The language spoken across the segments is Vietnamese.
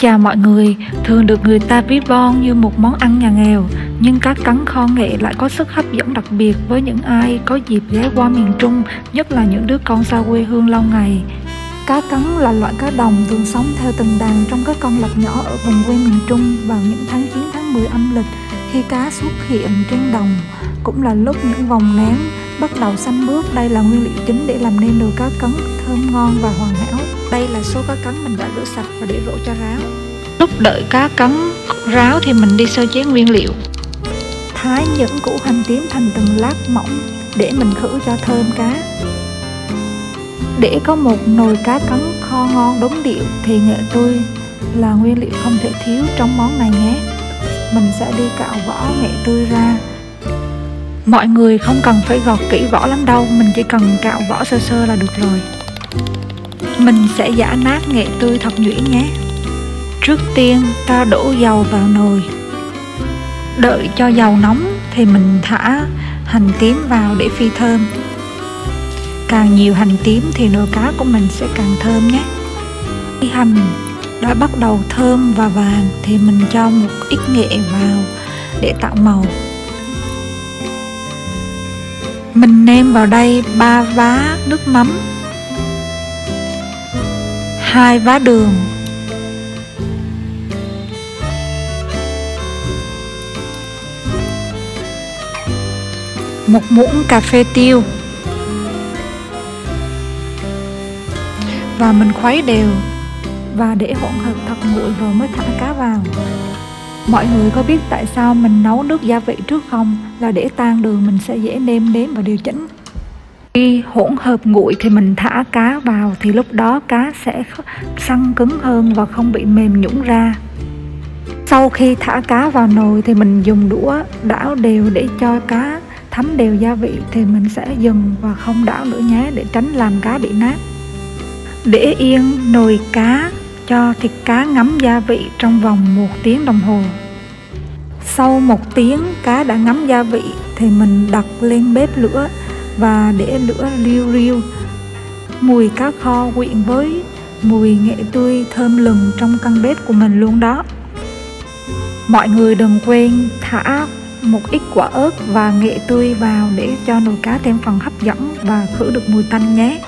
chào mọi người, thường được người ta ví von như một món ăn nhà nghèo, nhưng các cắn kho Nghệ lại có sức hấp dẫn đặc biệt với những ai có dịp ghé qua miền Trung, nhất là những đứa con xa quê hương lâu ngày. Cá cắn là loại cá đồng thường sống theo từng đàn trong các con lạch nhỏ ở vùng quê miền Trung vào những tháng 9 tháng 10 âm lịch, khi cá xuất hiện trên đồng, cũng là lúc những vòng nén bắt đầu xanh mướt. Đây là nguyên liệu chính để làm nên nồi cá cắn thơm ngon và hoàn hảo. Đây là số cá cắn mình đã rửa sạch và để rổ cho ráo. Lúc đợi cá cắn ráo thì mình đi sơ chế nguyên liệu. Thái những củ hành tím thành từng lát mỏng để mình khử cho thơm cá. Để có một nồi cá cắn kho ngon đúng điệu thì nghệ tươi là nguyên liệu không thể thiếu trong món này nhé. Mình sẽ đi cạo vỏ nghệ tươi ra. Mọi người không cần phải gọt kỹ vỏ lắm đâu, mình chỉ cần cạo vỏ sơ sơ là được rồi. Mình sẽ giã nát nghệ tươi thật nhuyễn nhé. Trước tiên ta đổ dầu vào nồi. Đợi cho dầu nóng thì mình thả hành tím vào để phi thơm. Càng nhiều hành tím thì nồi cá của mình sẽ càng thơm nhé. Khi hành đã bắt đầu thơm và vàng thì mình cho một ít nghệ vào để tạo màu. Mình nêm vào đây 3 vá nước mắm, 2 vá đường, 1 muỗng cà phê tiêu. Và mình khuấy đều và để hỗn hợp thật nguội rồi mới thả cá vào. Mọi người có biết tại sao mình nấu nước gia vị trước không? Là để tan đường mình sẽ dễ nêm nếm và điều chỉnh. Khi hỗn hợp nguội thì mình thả cá vào, thì lúc đó cá sẽ săn cứng hơn và không bị mềm nhũn ra. Sau khi thả cá vào nồi thì mình dùng đũa đảo đều để cho cá thấm đều gia vị, thì mình sẽ dừng và không đảo nữa nhé, để tránh làm cá bị nát. Để yên nồi cá cho thịt cá ngấm gia vị trong vòng 1 tiếng đồng hồ. Sau 1 tiếng cá đã ngấm gia vị thì mình đặt lên bếp lửa và để lửa riu riu. Mùi cá kho quyện với mùi nghệ tươi thơm lừng trong căn bếp của mình luôn đó. Mọi người đừng quên thả một ít quả ớt và nghệ tươi vào để cho nồi cá thêm phần hấp dẫn và khử được mùi tanh nhé.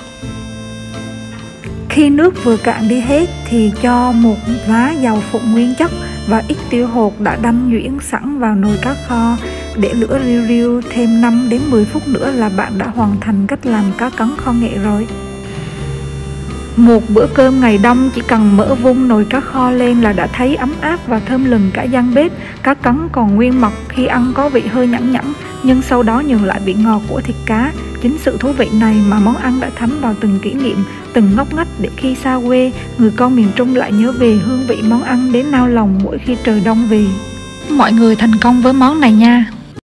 Khi nước vừa cạn đi hết thì cho một vá dầu phụ nguyên chất và ít tiêu hột đã đâm nhuyễn sẵn vào nồi cá kho. Để lửa riu riu thêm 5 đến 10 phút nữa là bạn đã hoàn thành cách làm cá cắn kho Nghệ rồi. Một bữa cơm ngày đông chỉ cần mở vung nồi cá kho lên là đã thấy ấm áp và thơm lừng cả gian bếp. Cá cắn còn nguyên mọc, khi ăn có vị hơi nhẵn nhẵn nhưng sau đó nhường lại vị ngọt của thịt cá. Chính sự thú vị này mà món ăn đã thấm vào từng kỷ niệm, từng ngóc ngách, để khi xa quê, người con miền Trung lại nhớ về hương vị món ăn đến nao lòng mỗi khi trời đông về. Mọi người thành công với món này nha!